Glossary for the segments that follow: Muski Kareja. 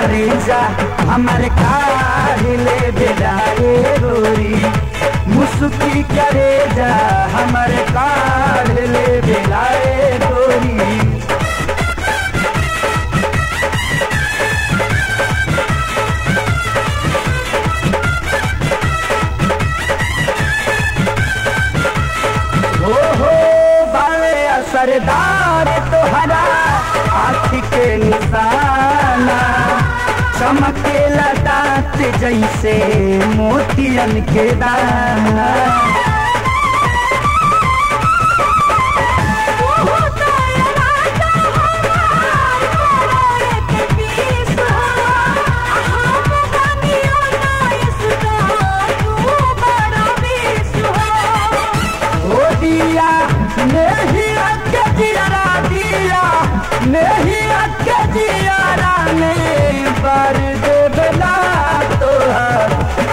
करेजा हमर काहिले बिदाई होई, मुस्की करेजा हमर काहिले बिदाई होई। सरदार तोहरा आँखी के निशाना, चमकेला दांत जैसे मोतियन के दाना।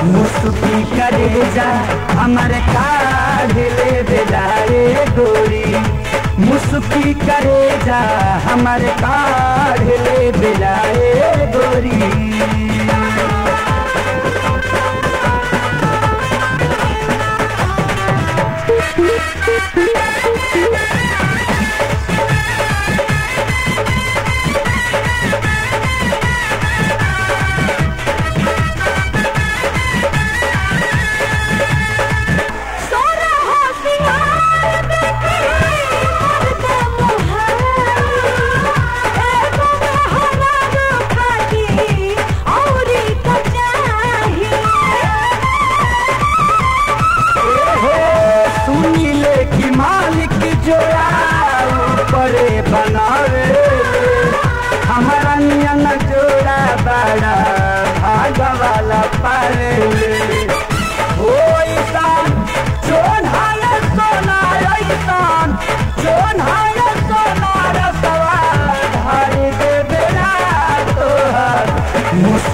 मुस्की करेजा हमर काहिले बिदाई होई, मुस्की करेजा हमर काहिले बिदाई होई।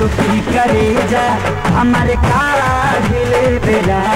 मुस्की करेजा हमर काहिले बिदाई होई।